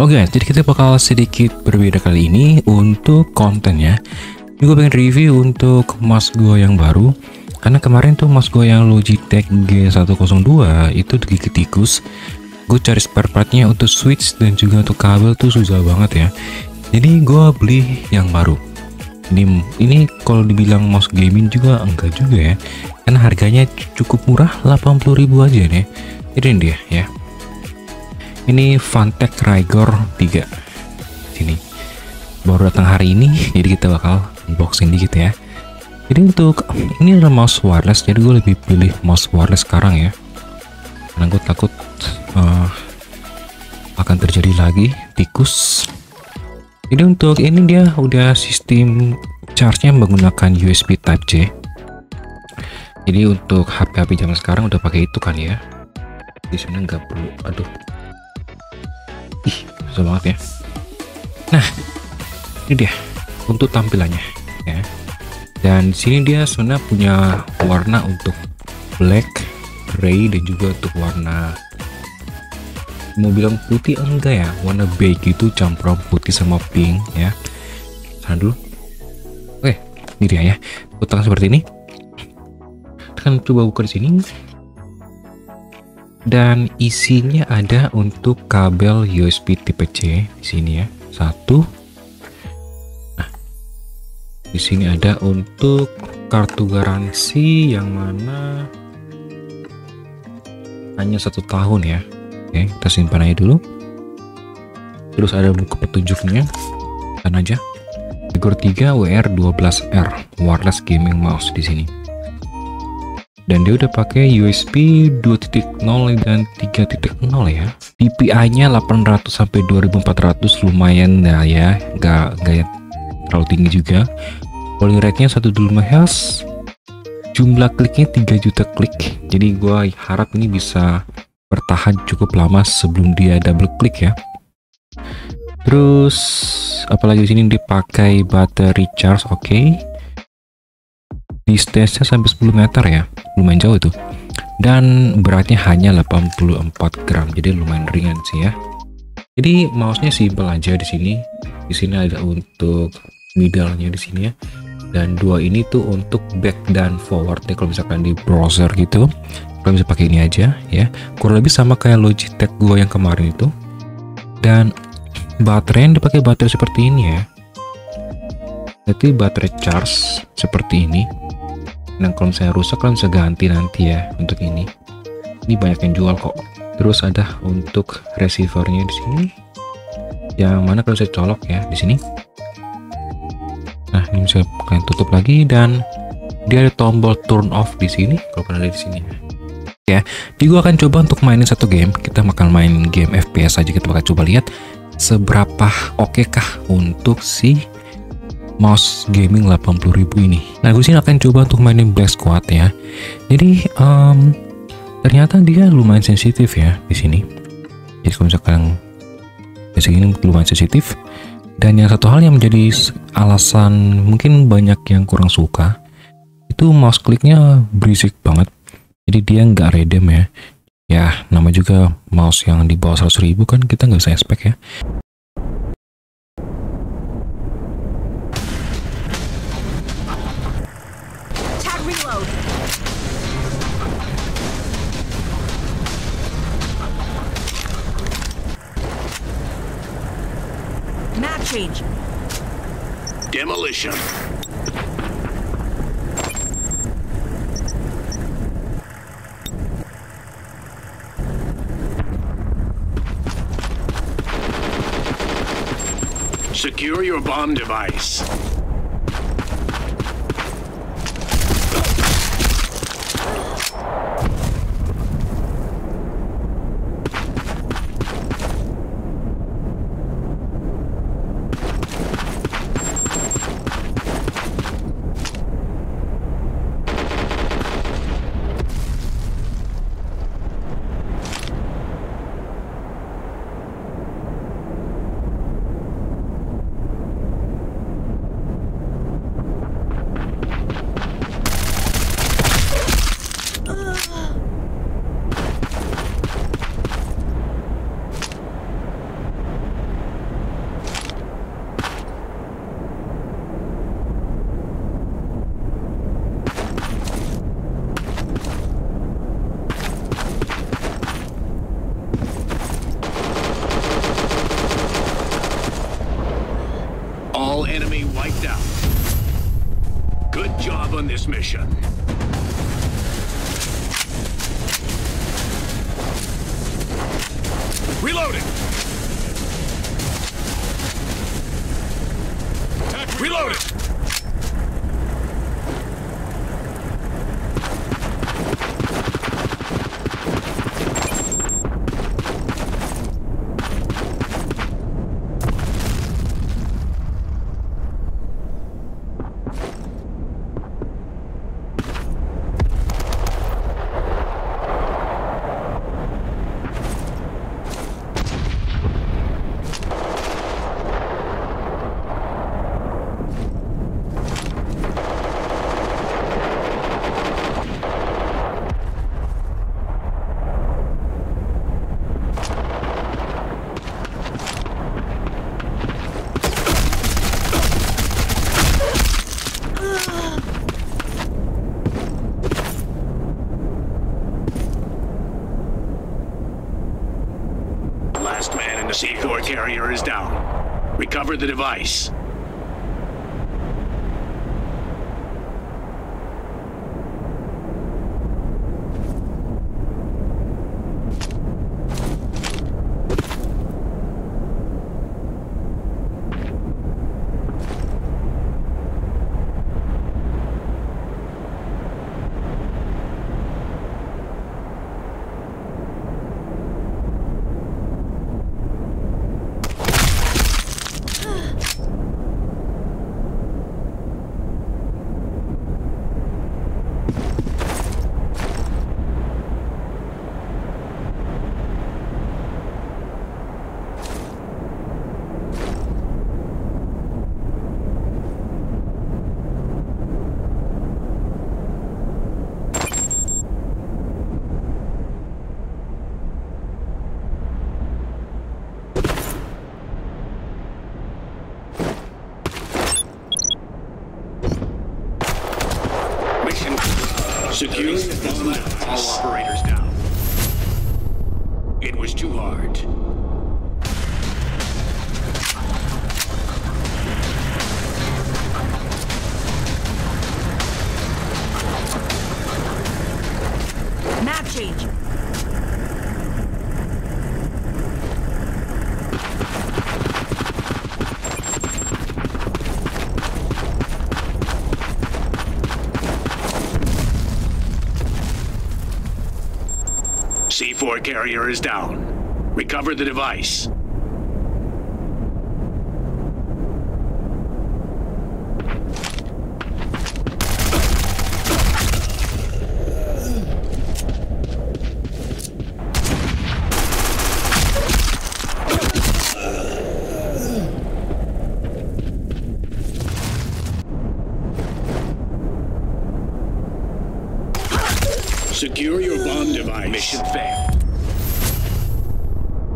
Oke guys, jadi kita bakal sedikit berbeda kali ini untuk kontennya. Ini gue pengen review untuk mouse gue yang baru, karena kemarin tuh mouse gue yang Logitech G102 itu digigit tikus. Gue cari spare partnya untuk switch dan juga untuk kabel tuh susah banget ya. Jadi gue beli yang baru. Ini kalau dibilang mouse gaming juga enggak juga ya, karena harganya cukup murah, 80.000 aja nih. Ini dia ya. Ini Fantech RAIGOR 3. Sini. Baru datang hari ini, jadi kita bakal unboxing dikit ya. Jadi untuk ini adalah mouse wireless, jadi gue lebih pilih mouse wireless sekarang ya. Karena gue takut akan terjadi lagi tikus. Jadi untuk ini dia udah sistem charge-nya menggunakan USB Type C. Jadi untuk HP-HP zaman sekarang udah pakai itu kan ya. Di sana nggak perlu, aduh, susah banget ya. Nah, ini dia untuk tampilannya ya. Dan sini dia sebenarnya punya warna untuk black, gray, dan juga untuk warna, mau bilang putih enggak ya, warna beige itu campuran putih sama pink ya. Aduh, oke, ini dia ya, utang seperti ini. Kita akan coba buka di sini, dan isinya ada untuk kabel USB Type C di sini ya, satu. Nah, di sini ada untuk kartu garansi yang mana hanya 1 tahun ya. Oke, kita simpan aja dulu. Terus ada buku petunjuknya, kan aja. RAIGOR 3 WR12R wireless gaming mouse di sini. Dan dia udah pakai USB 2.0 dan 3.0 ya. DPI-nya 800 sampai 2400, lumayan ya, nggak terlalu tinggi juga. Polling rate-nya 125 Hz. Jumlah kliknya 3 juta klik. Jadi gua harap ini bisa bertahan cukup lama sebelum dia double klik ya. Terus apalagi sini dipakai baterai charge, oke. Distance-nya sampai 10 meter ya, lumayan jauh itu. Dan beratnya hanya 84 gram, jadi lumayan ringan sih ya. Jadi mouse-nya simpel aja di sini. Di sini ada untuk middle-nya di sini ya. Dan dua ini tuh untuk back dan forward ya, kalau misalkan di browser gitu. Kalian bisa pakai ini aja ya, kurang lebih sama kayak Logitech gua yang kemarin itu. Dan baterai yang dipakai baterai seperti ini ya, jadi baterai charge seperti ini. Dan kalau misalnya rusak kalian bisa ganti nanti ya. Untuk ini banyak yang jual kok. Terus ada untuk receivernya di sini, yang mana kalau saya colok ya di sini. Nah, ini bisa kalian tutup lagi, dan dia ada tombol turn off di sini kalau kalian ada di sini ya. Jadi gua akan coba untuk mainin satu game. Kita bakal main game FPS aja, kita bakal coba lihat seberapa oke kah untuk si mouse gaming 80.000 ini. Nah, gue sini akan coba untuk mainin Black Squad ya. Jadi ternyata dia lumayan sensitif ya di sini. Jadi kalau misalkan di sini lumayan sensitif. Dan yang satu hal yang menjadi alasan mungkin banyak yang kurang suka itu mouse kliknya berisik banget. Jadi dia nggak redem ya. Ya, nama juga mouse yang di bawah 100.000 kan kita nggak bisa expect ya. Map change. Demolition. Secure your bomb device. wiped out. Good job on this mission. Reloading! Attack, reloading! C4 carrier is down. Recover the device. Secure all operators down. It was too hard. Map change. C4 carrier is down. Recover the device. Secure your bomb device. Mission failed.